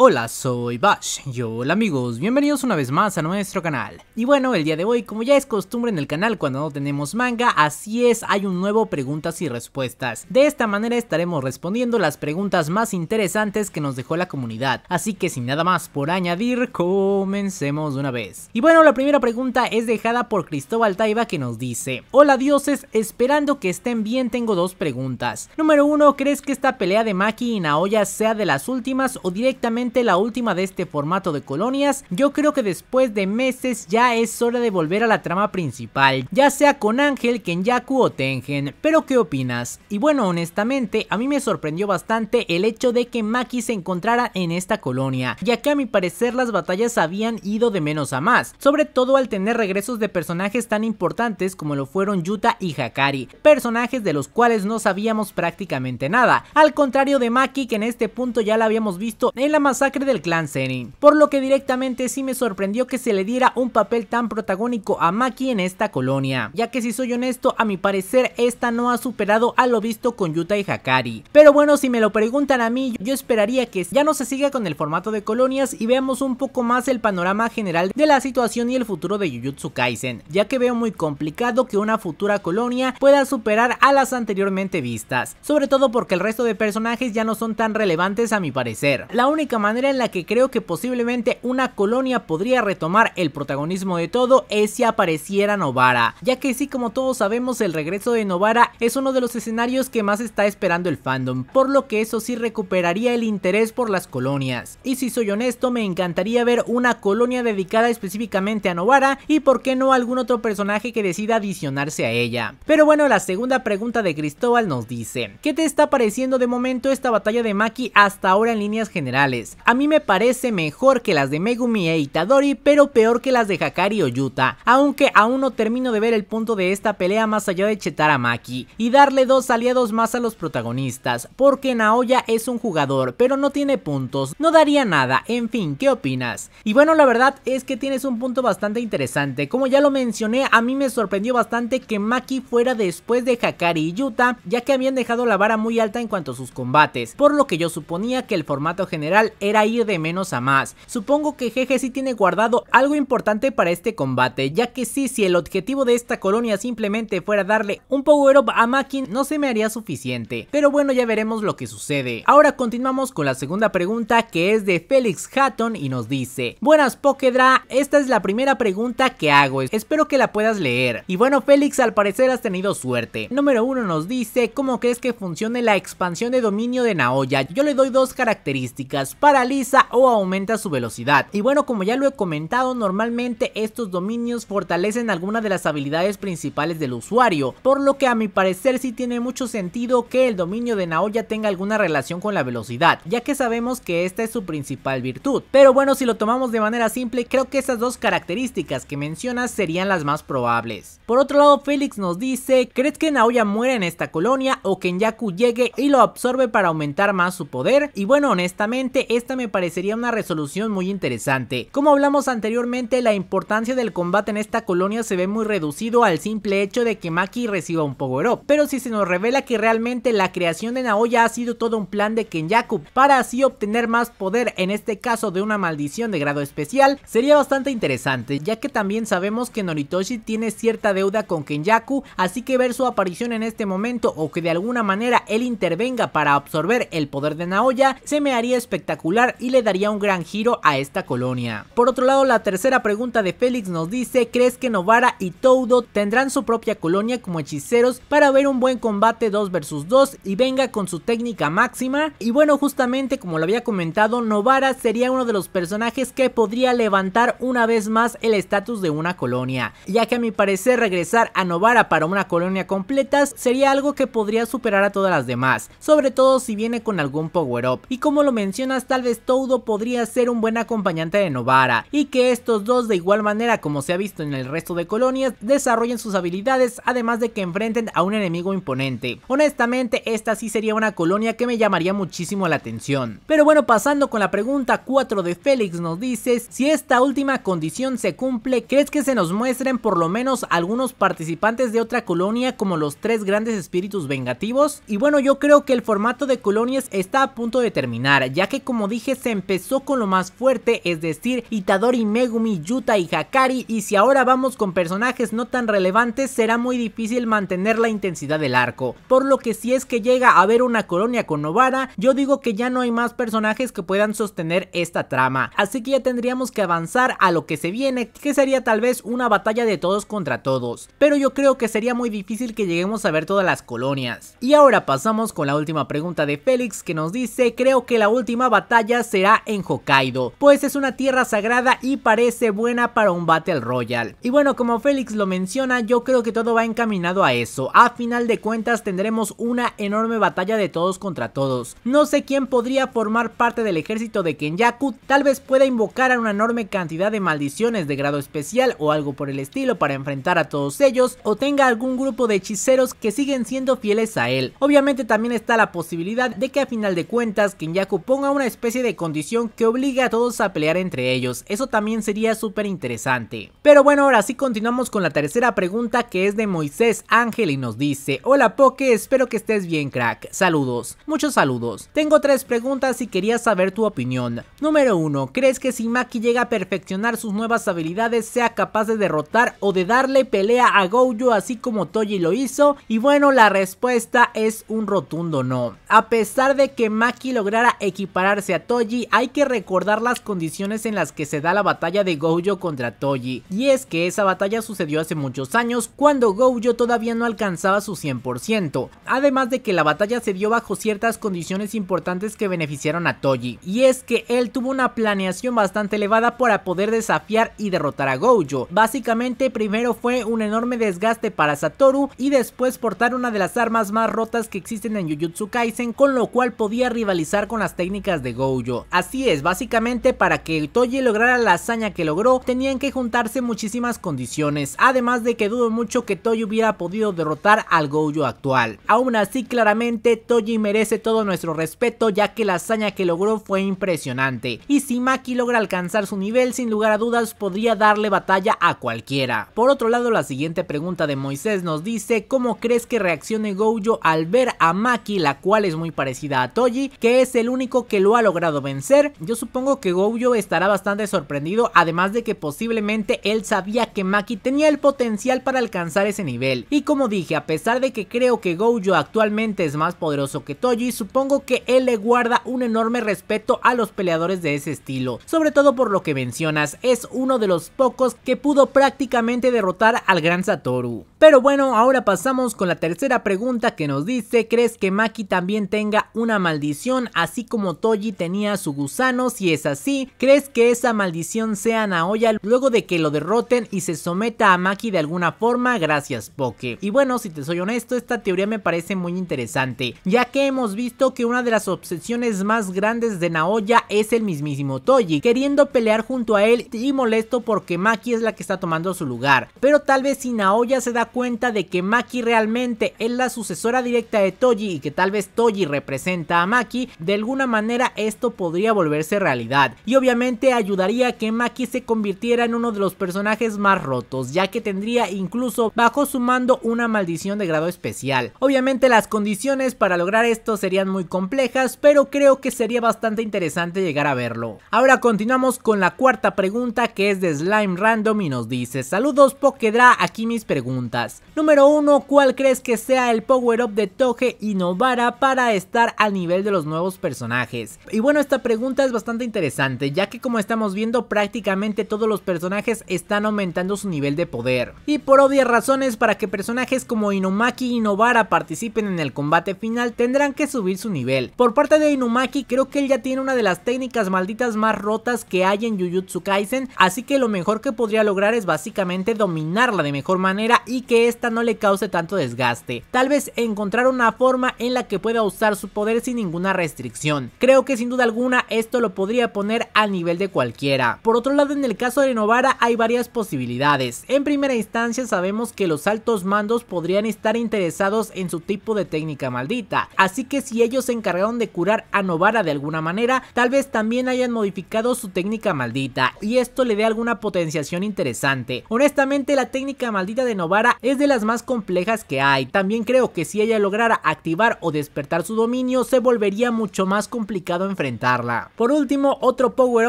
Hola, soy Bash, hola amigos, bienvenidos una vez más a nuestro canal. Y bueno, el día de hoy, como ya es costumbre en el canal cuando no tenemos manga, así es, hay un nuevo preguntas y respuestas. De esta manera estaremos respondiendo las preguntas más interesantes que nos dejó la comunidad. Así que sin nada más por añadir, comencemos de una vez. Y bueno, la primera pregunta es dejada por Cristóbal Taiba, que nos dice: hola dioses, esperando que estén bien, tengo dos preguntas. Número 1, ¿crees que esta pelea de Maki y Naoya sea de las últimas o directamente la última de este formato de colonias? Yo creo que después de meses ya es hora de volver a la trama principal, ya sea con Ángel, Kenjaku o Tengen, pero ¿qué opinas? Y bueno, honestamente a mí me sorprendió bastante el hecho de que Maki se encontrara en esta colonia, ya que a mi parecer las batallas habían ido de menos a más, sobre todo al tener regresos de personajes tan importantes como lo fueron Yuta y Hakari, personajes de los cuales no sabíamos prácticamente nada, al contrario de Maki, que en este punto ya la habíamos visto en la masacre del clan Zenin, por lo que directamente sí me sorprendió que se le diera un papel tan protagónico a Maki en esta colonia, ya que si soy honesto, a mi parecer esta no ha superado a lo visto con Yuta y Hakari. Pero bueno, si me lo preguntan a mí, yo esperaría que ya no se siga con el formato de colonias y veamos un poco más el panorama general de la situación y el futuro de Jujutsu Kaisen, ya que veo muy complicado que una futura colonia pueda superar a las anteriormente vistas, sobre todo porque el resto de personajes ya no son tan relevantes a mi parecer. La única manera en la que creo que posiblemente una colonia podría retomar el protagonismo de todo es si apareciera Nobara, ya que sí, como todos sabemos, el regreso de Nobara es uno de los escenarios que más está esperando el fandom, por lo que eso sí recuperaría el interés por las colonias. Y si soy honesto, me encantaría ver una colonia dedicada específicamente a Nobara y por qué no algún otro personaje que decida adicionarse a ella. Pero bueno, la segunda pregunta de Cristóbal nos dice: ¿qué te está pareciendo de momento esta batalla de Maki hasta ahora en líneas generales? A mí me parece mejor que las de Megumi e Itadori, pero peor que las de Hakari o Yuta, aunque aún no termino de ver el punto de esta pelea más allá de chetar a Maki y darle dos aliados más a los protagonistas, porque Naoya es un jugador, pero no tiene puntos, no daría nada. En fin, ¿qué opinas? Y bueno, la verdad es que tienes un punto bastante interesante. Como ya lo mencioné, a mí me sorprendió bastante que Maki fuera después de Hakari y Yuta, ya que habían dejado la vara muy alta en cuanto a sus combates, por lo que yo suponía que el formato general era ir de menos a más. Supongo que GG sí tiene guardado algo importante para este combate, ya que sí, si el objetivo de esta colonia simplemente fuera darle un power up a Maki, no se me haría suficiente. Pero bueno, ya veremos lo que sucede. Ahora continuamos con la segunda pregunta, que es de Félix Hatton, y nos dice: buenas Pokedra, esta es la primera pregunta que hago, espero que la puedas leer. Y bueno, Félix, al parecer has tenido suerte. Número 1 nos dice: ¿cómo crees que funcione la expansión de dominio de Naoya? Yo le doy dos características: paraliza o aumenta su velocidad. Y bueno, como ya lo he comentado, normalmente estos dominios fortalecen alguna de las habilidades principales del usuario, por lo que a mi parecer sí tiene mucho sentido que el dominio de Naoya tenga alguna relación con la velocidad, ya que sabemos que esta es su principal virtud. Pero bueno, si lo tomamos de manera simple, creo que esas dos características que mencionas serían las más probables. Por otro lado, Félix nos dice: ¿crees que Naoya muera en esta colonia o que Kenjaku llegue y lo absorbe para aumentar más su poder? Y bueno, honestamente esta me parecería una resolución muy interesante. Como hablamos anteriormente, la importancia del combate en esta colonia se ve muy reducido al simple hecho de que Maki reciba un power up, pero si se nos revela que realmente la creación de Naoya ha sido todo un plan de Kenjaku para así obtener más poder, en este caso de una maldición de grado especial, sería bastante interesante, ya que también sabemos que Noritoshi tiene cierta deuda con Kenjaku, así que ver su aparición en este momento o que de alguna manera él intervenga para absorber el poder de Naoya se me haría espectacular y le daría un gran giro a esta colonia. Por otro lado, la tercera pregunta de Félix nos dice: ¿crees que Nobara y Toudo tendrán su propia colonia como hechiceros para ver un buen combate 2 vs 2 y venga con su técnica máxima? Y bueno, justamente como lo había comentado, Nobara sería uno de los personajes que podría levantar una vez más el estatus de una colonia, ya que a mi parecer regresar a Nobara para una colonia completa sería algo que podría superar a todas las demás, sobre todo si viene con algún power up. Y como lo mencionas, tal vez Toudo podría ser un buen acompañante de Nobara, y que estos dos, de igual manera como se ha visto en el resto de colonias, desarrollen sus habilidades, además de que enfrenten a un enemigo imponente. Honestamente, esta sí sería una colonia que me llamaría muchísimo la atención. Pero bueno, pasando con la pregunta 4 de Félix, nos dices: si esta última condición se cumple, ¿crees que se nos muestren por lo menos algunos participantes de otra colonia como los tres grandes espíritus vengativos? Y bueno, yo creo que el formato de colonias está a punto de terminar, ya que, como dije, se empezó con lo más fuerte, es decir, Itadori, Megumi, Yuta y Hakari, y si ahora vamos con personajes no tan relevantes, será muy difícil mantener la intensidad del arco. Por lo que si es que llega a haber una colonia con Nobara, yo digo que ya no hay más personajes que puedan sostener esta trama, así que ya tendríamos que avanzar a lo que se viene, que sería tal vez una batalla de todos contra todos, pero yo creo que sería muy difícil que lleguemos a ver todas las colonias. Y ahora pasamos con la última pregunta de Félix, que nos dice: creo que la última batalla será en Hokkaido, pues es una tierra sagrada y parece buena para un Battle Royale. Y bueno, como Félix lo menciona, yo creo que todo va encaminado a eso. A final de cuentas tendremos una enorme batalla de todos contra todos. No sé quién podría formar parte del ejército de Kenjaku, tal vez pueda invocar a una enorme cantidad de maldiciones de grado especial o algo por el estilo para enfrentar a todos ellos, o tenga algún grupo de hechiceros que siguen siendo fieles a él. Obviamente también está la posibilidad de que a final de cuentas Kenjaku ponga una especie de condición que obligue a todos a pelear entre ellos. Eso también sería súper interesante. Pero bueno, ahora sí continuamos con la tercera pregunta, que es de Moisés Ángel, y nos dice: hola Poke, espero que estés bien, crack. Saludos, muchos saludos. Tengo tres preguntas y quería saber tu opinión. Número 1, ¿crees que si Maki llega a perfeccionar sus nuevas habilidades sea capaz de derrotar o de darle pelea a Gojo así como Toji lo hizo? Y bueno, la respuesta es un rotundo no. A pesar de que Maki lograra equipararse a Toji, hay que recordar las condiciones en las que se da la batalla de Gojo contra Toji, y es que esa batalla sucedió hace muchos años, cuando Gojo todavía no alcanzaba su 100%, además de que la batalla se dio bajo ciertas condiciones importantes que beneficiaron a Toji, y es que él tuvo una planeación bastante elevada para poder desafiar y derrotar a Gojo. Básicamente, primero fue un enorme desgaste para Satoru, y después portar una de las armas más rotas que existen en Jujutsu Kaisen, con lo cual podía rivalizar con las técnicas de Gojo. Así es, básicamente para que Toji lograra la hazaña que logró, tenían que juntarse muchísimas condiciones, además de que dudo mucho que Toji hubiera podido derrotar al Gojo actual. Aún así, claramente Toji merece todo nuestro respeto, ya que la hazaña que logró fue impresionante, y si Maki logra alcanzar su nivel, sin lugar a dudas podría darle batalla a cualquiera. Por otro lado, la siguiente pregunta de Moisés nos dice: ¿cómo crees que reaccione Gojo al ver a Maki, la cual es muy parecida a Toji, que es el único que lo ha logrado vencer? Yo supongo que Gojo estará bastante sorprendido, además de que posiblemente él sabía que Maki tenía el potencial para alcanzar ese nivel, y como dije, a pesar de que creo que Gojo actualmente es más poderoso que Toji, supongo que él le guarda un enorme respeto a los peleadores de ese estilo, sobre todo por lo que mencionas, es uno de los pocos que pudo prácticamente derrotar al gran Satoru. Pero bueno, ahora pasamos con la tercera pregunta, que nos dice: ¿crees que Maki también tenga una maldición así como Toji tenía su gusano? Si es así, ¿crees que esa maldición sea Naoya luego de que lo derroten y se someta a Maki de alguna forma? Gracias, Poke. Y bueno, si te soy honesto, esta teoría me parece muy interesante, ya que hemos visto que una de las obsesiones más grandes de Naoya es el mismísimo Toji, queriendo pelear junto a él y molesto porque Maki es la que está tomando su lugar. Pero tal vez si Naoya se da cuenta de que Maki realmente es la sucesora directa de Toji, y que tal vez Toji representa a Maki, de alguna manera esto podría volverse realidad, y obviamente ayudaría a que Maki se convirtiera en uno de los personajes más rotos, ya que tendría incluso bajo su mando una maldición de grado especial. Obviamente las condiciones para lograr esto serían muy complejas, pero creo que sería bastante interesante llegar a verlo. Ahora continuamos con la cuarta pregunta, que es de Slime Random, y nos dice: saludos Pokedra, aquí mis preguntas. Número 1, ¿cuál crees que sea el power up de Toge y Nobara para estar al nivel de los nuevos personajes? Y bueno, esta pregunta es bastante interesante, ya que como estamos viendo, prácticamente todos los personajes están aumentando su nivel de poder, y por obvias razones, para que personajes como Inumaki y Nobara participen en el combate final, tendrán que subir su nivel. Por parte de Inumaki, creo que él ya tiene una de las técnicas malditas más rotas que hay en Jujutsu Kaisen, así que lo mejor que podría lograr es básicamente dominarla de mejor manera y que esta no le cause tanto desgaste. Tal vez encontrar una forma en la que pueda usar su poder sin ninguna restricción. Creo que si sin duda alguna esto lo podría poner al nivel de cualquiera. Por otro lado, en el caso de Nobara hay varias posibilidades. En primera instancia sabemos que los altos mandos podrían estar interesados en su tipo de técnica maldita, así que si ellos se encargaron de curar a Nobara de alguna manera, tal vez también hayan modificado su técnica maldita y esto le dé alguna potenciación interesante. Honestamente, la técnica maldita de Nobara es de las más complejas que hay. También creo que si ella lograra activar o despertar su dominio, se volvería mucho más complicado enfrentarla. Por último, otro power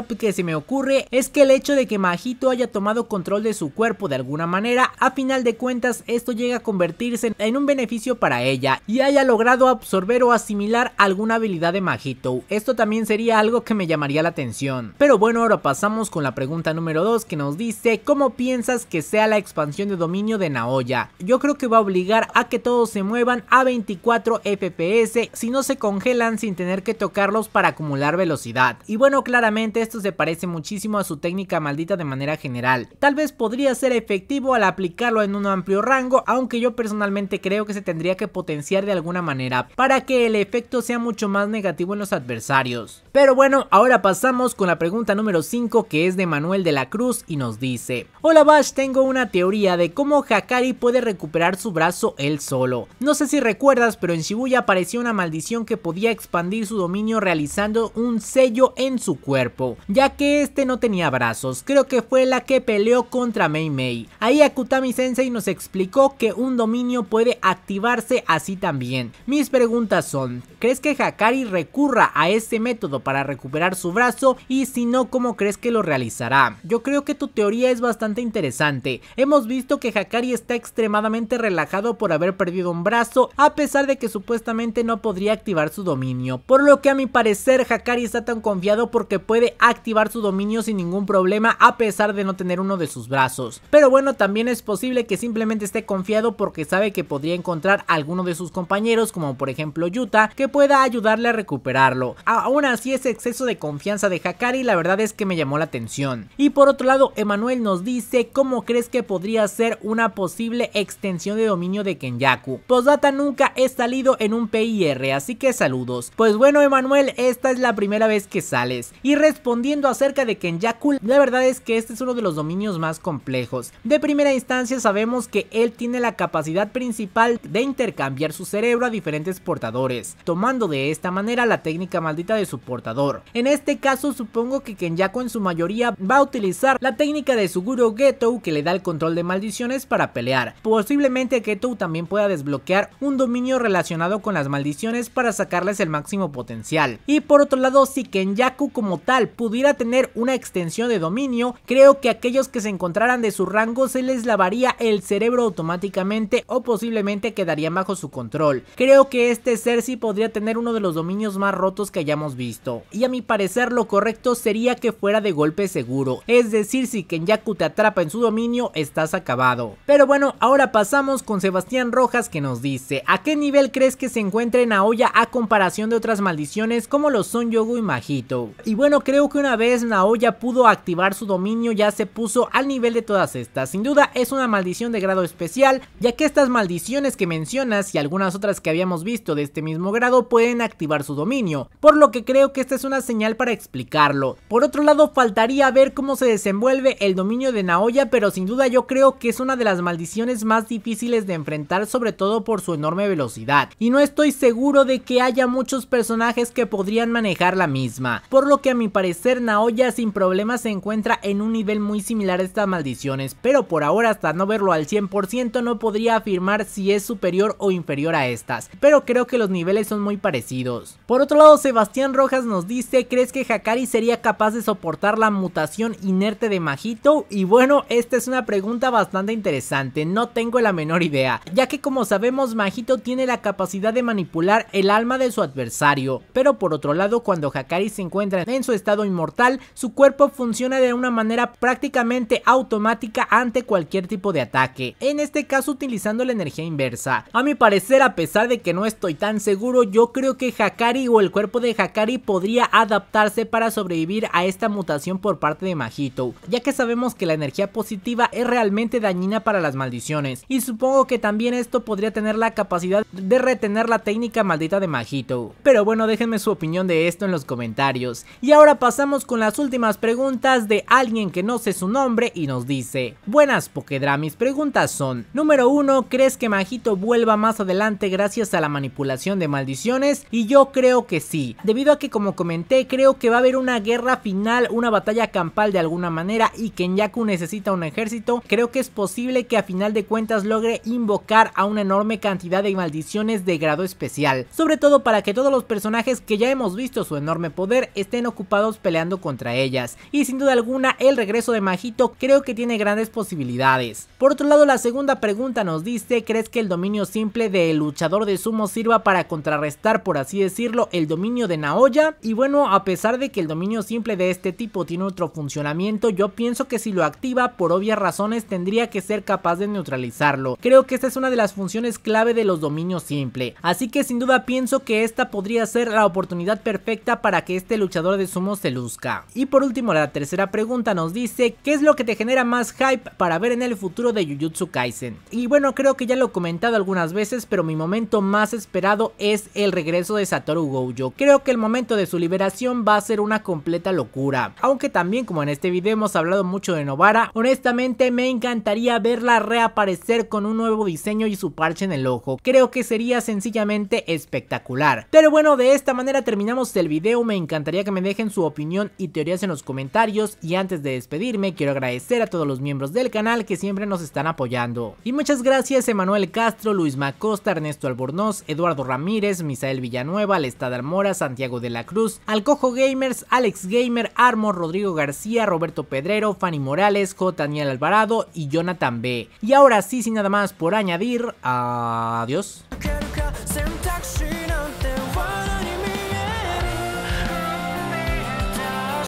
up que se me ocurre es que el hecho de que Mahito haya tomado control de su cuerpo de alguna manera, a final de cuentas esto llega a convertirse en un beneficio para ella y haya logrado absorber o asimilar alguna habilidad de Mahito. Esto también sería algo que me llamaría la atención. Pero bueno, ahora pasamos con la pregunta número 2 que nos dice: ¿cómo piensas que sea la expansión de dominio de Naoya? Yo creo que va a obligar a que todos se muevan a 24 FPS si no se congelan sin tener que tocarlos para acumular velocidad. Y bueno, claramente esto se parece muchísimo a su técnica maldita de manera general. Tal vez podría ser efectivo al aplicarlo en un amplio rango, aunque yo personalmente creo que se tendría que potenciar de alguna manera para que el efecto sea mucho más negativo en los adversarios. Pero bueno, ahora pasamos con la pregunta número 5 que es de Manuel de la Cruz y nos dice: hola Bash, tengo una teoría de cómo Hakari puede recuperar su brazo él solo. No sé si recuerdas, pero en Shibuya apareció una maldición que podía expandir su dominio realizando un sello en su cuerpo, ya que este no tenía brazos. Creo que fue la que peleó contra Mei Mei. Ahí Akutami Sensei nos explicó que un dominio puede activarse así también. Mis preguntas son: ¿crees que Hakari recurra a este método para recuperar su brazo? Y si no, ¿cómo crees que lo realizará? Yo creo que tu teoría es bastante interesante. Hemos visto que Hakari está extremadamente relajado por haber perdido un brazo, a pesar de que supuestamente no podría activar su dominio, por lo que a mi parecer Hakari está tan confiado porque puede activar su dominio sin ningún problema a pesar de no tener uno de sus brazos. Pero bueno, también es posible que simplemente esté confiado porque sabe que podría encontrar a alguno de sus compañeros, como por ejemplo Yuta, que pueda ayudarle a recuperarlo. Aún así, ese exceso de confianza de Hakari la verdad es que me llamó la atención. Y por otro lado, Emanuel nos dice: ¿cómo crees que podría ser una posible extensión de dominio de Kenjaku? Posdata, nunca he salido en un PIR, así que saludos. Pues bueno, Emanuel, esta es la primera vez que sales. Y respondiendo acerca de Kenjaku, la verdad es que este es uno de los dominios más complejos. De primera instancia sabemos que él tiene la capacidad principal de intercambiar su cerebro a diferentes portadores, tomando de esta manera la técnica maldita de su portador. En este caso supongo que Kenjaku en su mayoría va a utilizar la técnica de Suguru Getou, que le da el control de maldiciones para pelear. Posiblemente Getou también pueda desbloquear un dominio relacionado con las maldiciones para sacarles el máximo potencial. Y por otro lado, si Kenjaku como tal pudiera tener una extensión de dominio, creo que aquellos que se encontraran de su rango se les lavaría el cerebro automáticamente o posiblemente quedaría bajo su control. Creo que este ser sí podría tener uno de los dominios más rotos que hayamos visto, y a mi parecer lo correcto sería que fuera de golpe seguro, es decir, si Kenjaku te atrapa en su dominio, estás acabado. Pero bueno, ahora pasamos con Sebastián Rojas, que nos dice: ¿a qué nivel crees que se encuentre Naoya a comparación de otras maldiciones como los Son Yogo y Mahito? Y bueno, creo que una vez Naoya pudo activar su dominio ya se puso al nivel de todas estas. Sin duda es una maldición de grado especial, ya que estas maldiciones que mencionas y algunas otras que habíamos visto de este mismo grado pueden activar su dominio, por lo que creo que esta es una señal para explicarlo. Por otro lado, faltaría ver cómo se desenvuelve el dominio de Naoya, pero sin duda yo creo que es una de las maldiciones más difíciles de enfrentar, sobre todo por su enorme velocidad, y no estoy seguro de que haya muchos personajes que podrían manejar la misma, por lo que a mi parecer Naoya sin problema se encuentra en un nivel muy similar a estas maldiciones, pero por ahora, hasta no verlo al 100%, no podría afirmar si es superior o inferior a estas, pero creo que los niveles son muy parecidos. Por otro lado, Sebastián Rojas nos dice: ¿crees que Hakari sería capaz de soportar la mutación inerte de Mahito? Y bueno, esta es una pregunta bastante interesante, no tengo la menor idea, ya que como sabemos Mahito tiene la capacidad de manipular el alma de su adversario, pero por otro lado, cuando Hakari se encuentra en su estado inmortal, su cuerpo funciona de una manera prácticamente automática ante cualquier tipo de ataque, en este caso utilizando la energía inversa. A mi parecer, a pesar de que no estoy tan seguro, yo creo que Hakari o el cuerpo de Hakari podría podría adaptarse para sobrevivir a esta mutación por parte de Mahito, ya que sabemos que la energía positiva es realmente dañina para las maldiciones, y supongo que también esto podría tener la capacidad de retener la técnica maldita de Mahito. Pero bueno, déjenme su opinión de esto en los comentarios. Y ahora pasamos con las últimas preguntas de alguien que no sé su nombre y nos dice: buenas Pokedra, mis preguntas son, número 1, ¿crees que Mahito vuelva más adelante gracias a la manipulación de maldiciones? Y yo creo que sí, debido a que, como comenté, creo que va a haber una guerra final, una batalla campal de alguna manera, y Kenjaku necesita un ejército. Creo que es posible que a final de cuentas logre invocar a una enorme cantidad de maldiciones de grado especial, sobre todo para que todos los personajes que ya hemos visto su enorme poder estén ocupados peleando contra ellas, y sin duda alguna el regreso de Mahito creo que tiene grandes posibilidades. Por otro lado, la segunda pregunta nos dice: ¿crees que el dominio simple del luchador de sumo sirva para contrarrestar, por así decirlo, el dominio de Naoya? Y bueno, a pesar de que el dominio simple de este tipo tiene otro funcionamiento, yo pienso que si lo activa, por obvias razones tendría que ser capaz de neutralizarlo. Creo que esta es una de las funciones clave de los dominios simple, así que sin duda pienso que esta podría ser la oportunidad perfecta para que este luchador de sumo se luzca. Y por último, la tercera pregunta nos dice: ¿qué es lo que te genera más hype para ver en el futuro de Jujutsu Kaisen? Y bueno, creo que ya lo he comentado algunas veces, pero mi momento más esperado es el regreso de Satoru Gojo. Creo que el momento de su liberación va a ser una completa locura, aunque también, como en este video hemos hablado mucho de Nobara, honestamente me encantaría verla reaparecer con un nuevo diseño y su parche en el ojo. Creo que sería sencillamente espectacular. Pero bueno, de esta manera terminamos el video. Me encantaría que me dejen su opinión y teorías en los comentarios, y antes de despedirme quiero agradecer a todos los miembros del canal que siempre nos están apoyando. Y muchas gracias: Emanuel Castro, Luis Macosta, Ernesto Albornoz, Eduardo Ramírez, Misael Villanueva, Lestad Almora, Santiago de la Cruz, Alcojo Gamers, Alex Gamer, Armor, Rodrigo García, Roberto Pedrero, Fanny Morales, J. Daniel Alvarado y Jonathan B. Y ahora sí, sin nada más por añadir, adiós.